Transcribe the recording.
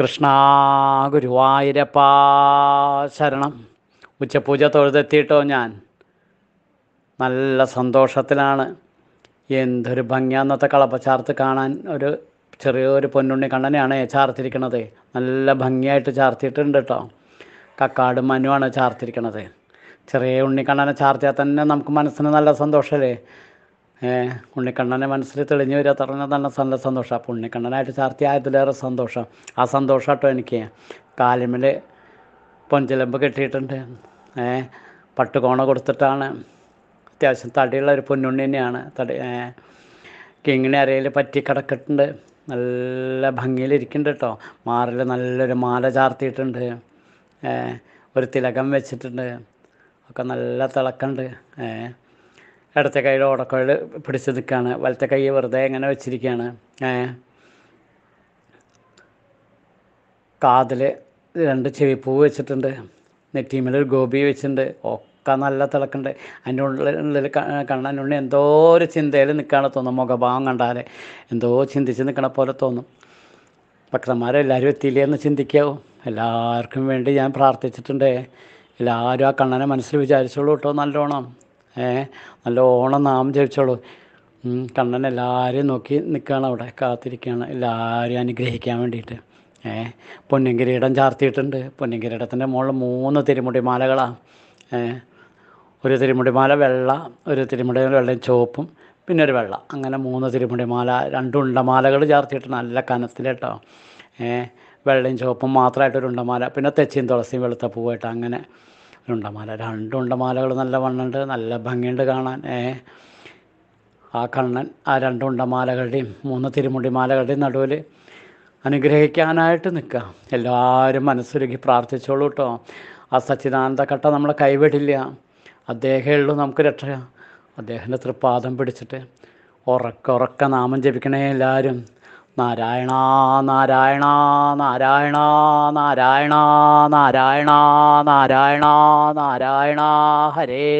കൃഷ്ണ ഗുരുവായൂരപ്പ ശരണം. ഉച്ചപൂജ തൊഴുതെത്തിയിട്ടോ ഞാൻ നല്ല സന്തോഷത്തിലാണ്. എന്തൊരു ഭംഗിയാന്നത്തെ കളപ്പച്ചാർത്ത് കാണാൻ. ഒരു ചെറിയൊരു പൊന്നുണ്ണി കണ്ണനെയാണ് ചാർത്തിരിക്കണത്. നല്ല ഭംഗിയായിട്ട് ചാർത്തിയിട്ടുണ്ട് കേട്ടോ. കക്കാട് മനുവാണ് ചാർത്തിരിക്കണത്. ചെറിയ ഉണ്ണിക്കണ്ണനെ ചാർത്തിയാൽ തന്നെ നമുക്ക് മനസ്സിന് നല്ല സന്തോഷമല്ലേ. ഉണ്ണിക്കണ്ണനെ മനസ്സിൽ തെളിഞ്ഞു വരിക തുടങ്ങിയ തന്നെ നല്ല സന്തോഷം. അപ്പോൾ ഉണ്ണിക്കണ്ണനായിട്ട് ചാർത്തിയാൽ അതിലേറെ സന്തോഷം. ആ സന്തോഷം കേട്ടോ എനിക്ക്. കാലിമിൽ പൊഞ്ചിലമ്പ് കെട്ടിയിട്ടുണ്ട്. പട്ടുകോണ കൊടുത്തിട്ടാണ്. അത്യാവശ്യം തടിയുള്ള ഒരു പൊന്നുണ്ണി തന്നെയാണ്. തടി കിങ്ങിണി അരയിൽ പറ്റി കിടക്കിട്ടുണ്ട്. നല്ല ഭംഗിയിലിരിക്കുന്നുണ്ട് കേട്ടോ. മാറിൽ നല്ലൊരു മാല ചാർത്തിയിട്ടുണ്ട്. ഒരു തിലകം വെച്ചിട്ടുണ്ട്. ഒക്കെ നല്ല തിളക്കമുണ്ട്. ഇടത്തെ കൈയിൽ ഓടക്കോയിൽ പിടിച്ച് നിൽക്കുകയാണ്. വലത്തെ കൈ വെറുതെ ഇങ്ങനെ വെച്ചിരിക്കുകയാണ്. കാതിൽ രണ്ട് ചെവിപ്പൂവ് വെച്ചിട്ടുണ്ട്. നെറ്റിമേലൊരു ഗോപി വെച്ചിട്ടുണ്ട്. ഒക്കെ നല്ല തിളക്കുണ്ട്. അതിൻ്റെ ഉള്ളിൽ കണ്ണനുണ്ണി എന്തോ ഒരു ചിന്തയിൽ നിൽക്കുകയാണ് തോന്നും. മുഖഭാവം കണ്ടാൽ എന്തോ ചിന്തിച്ച് നിൽക്കണ പോലെ തോന്നും. ഭക്തന്മാരെല്ലാവരും എത്തിയില്ലേ എന്ന് ചിന്തിക്കാവും. എല്ലാവർക്കും വേണ്ടി ഞാൻ പ്രാർത്ഥിച്ചിട്ടുണ്ട്. എല്ലാവരും ആ കണ്ണനെ മനസ്സിൽ വിചാരിച്ചോളൂ കേട്ടോ. നല്ലോണം നല്ലോണം നാം ജപിച്ചോളൂ. കണ്ണൻ എല്ലാവരെയും നോക്കി നിൽക്കുകയാണ്, അവിടെ കാത്തിരിക്കുകയാണ് എല്ലാവരും അനുഗ്രഹിക്കാൻ വേണ്ടിയിട്ട്. പൊന്നിൻകിരീടം ചാർത്തിയിട്ടുണ്ട്. പൊന്നിൻകിരീടത്തിൻ്റെ മുകളിൽ 3 തിരുമുടിമാലകളാണ്. ഒരു തിരുമുടിമാല വെള്ള, ഒരു തിരുമുടി വെള്ളയും ചുവപ്പും, പിന്നെ ഒരു വെള്ള, അങ്ങനെ 3 തിരുമുടിമാല, 2 ഉണ്ടമാലകൾ ചാർത്തിയിട്ടുണ്ട്. നല്ല കനത്തിൽ കേട്ടോ. വെള്ളയും ചുവപ്പും മാത്രമായിട്ടൊരു ഉണ്ടമാല, പിന്നെ തെച്ചിയും തുളസിയും വെളുത്ത പൂവായിട്ട് അങ്ങനെ ഒരു ഉണ്ടമാല. 2 ഉണ്ടമാലകൾ നല്ല വണ്ണുണ്ട്, നല്ല ഭംഗിയുണ്ട് കാണാൻ. ആ കണ്ണൻ ആ 2 ഉണ്ടമാലകളുടെയും 3 തിരുമുടിമാലകളുടെയും നടുവിൽ അനുഗ്രഹിക്കാനായിട്ട് നിൽക്കുക. എല്ലാവരും മനസ്സൊരുക്കി പ്രാർത്ഥിച്ചോളൂ കേട്ടോ. ആ സച്ചിദാനന്ദ കട്ട നമ്മളെ കൈവിടില്ല. അദ്ദേഹമേ ഉള്ളൂ നമുക്ക് രക്ഷ. അദ്ദേഹത്തിൻ്റെ തൃപ്പാദം പിടിച്ചിട്ട് ഉറക്ക നാമം ജപിക്കണേ എല്ലാവരും. നാരായണ നാരായണ നാരായണ നാരായണ നാരായണ നാരായണ നാരായണ ഹരേ.